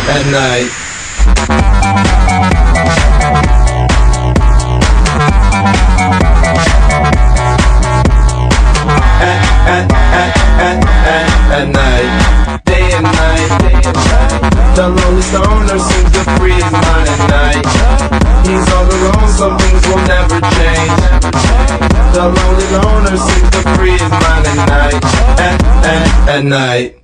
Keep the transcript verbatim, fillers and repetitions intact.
at night. At night, day and night, day and night. The lonely stoner seems to free his mind at night. He's all alone, some things will never change. The lonely loner seems to free his mind at night. At, at, at night.